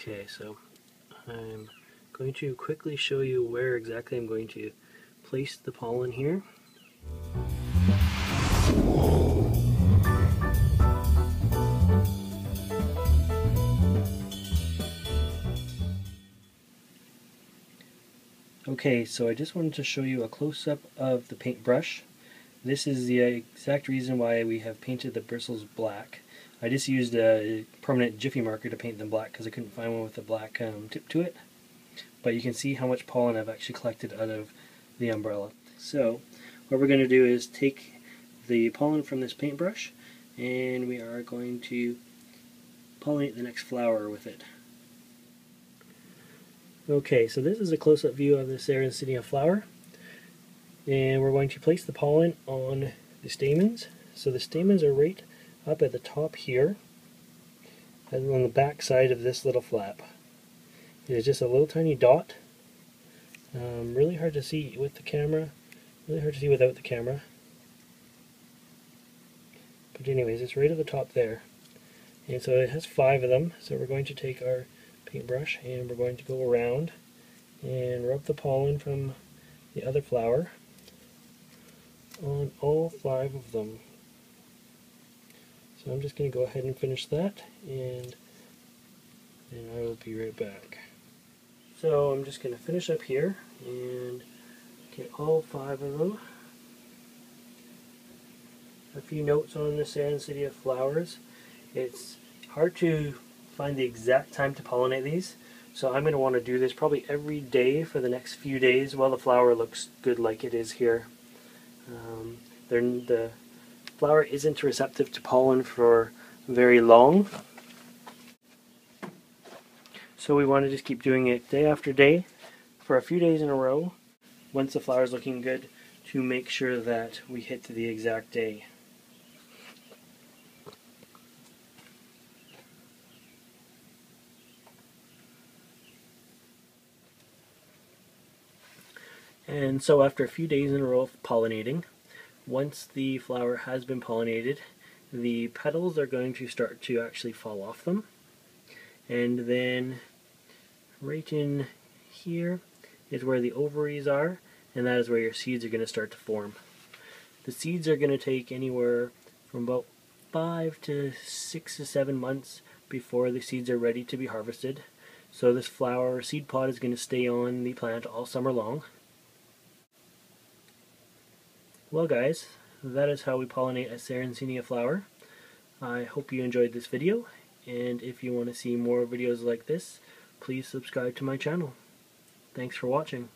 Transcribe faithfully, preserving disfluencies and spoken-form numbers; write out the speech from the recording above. Okay, so I'm going to quickly show you where exactly I'm going to place the pollen here. Okay, so I just wanted to show you a close-up of the paintbrush. This is the exact reason why we have painted the bristles black. I just used a permanent Jiffy marker to paint them black because I couldn't find one with a black um, tip to it. But you can see how much pollen I've actually collected out of the umbrella. So what we're going to do is take the pollen from this paintbrush and we are going to pollinate the next flower with it. Okay, so this is a close-up view of the Sarracenia flower. And we're going to place the pollen on the stamens. So the stamens are right up at the top here and on the back side of this little flap. It is just a little tiny dot. Um, really hard to see with the camera. Really hard to see without the camera. But anyways, it's right at the top there. And so it has five of them. So we're going to take our paintbrush and we're going to go around and rub the pollen from the other flower on all five of them. So I'm just going to go ahead and finish that, and and I will be right back. So I'm just going to finish up here and get all five of them. A few notes on the Sarracenia flowers. It's hard to find the exact time to pollinate these, so I'm going to want to do this probably every day for the next few days while the flower looks good like it is here. Um, the flower isn't receptive to pollen for very long, so we want to just keep doing it day after day for a few days in a row, once the flower is looking good, to make sure that we hit the exact day. And so after a few days in a row of pollinating, once the flower has been pollinated, the petals are going to start to actually fall off them. And then right in here is where the ovaries are, and that is where your seeds are going to start to form. The seeds are going to take anywhere from about five to six to seven months before the seeds are ready to be harvested. So this flower seed pod is going to stay on the plant all summer long. Well guys, that is how we pollinate a Sarracenia flower. I hope you enjoyed this video, and if you want to see more videos like this, please subscribe to my channel. Thanks for watching.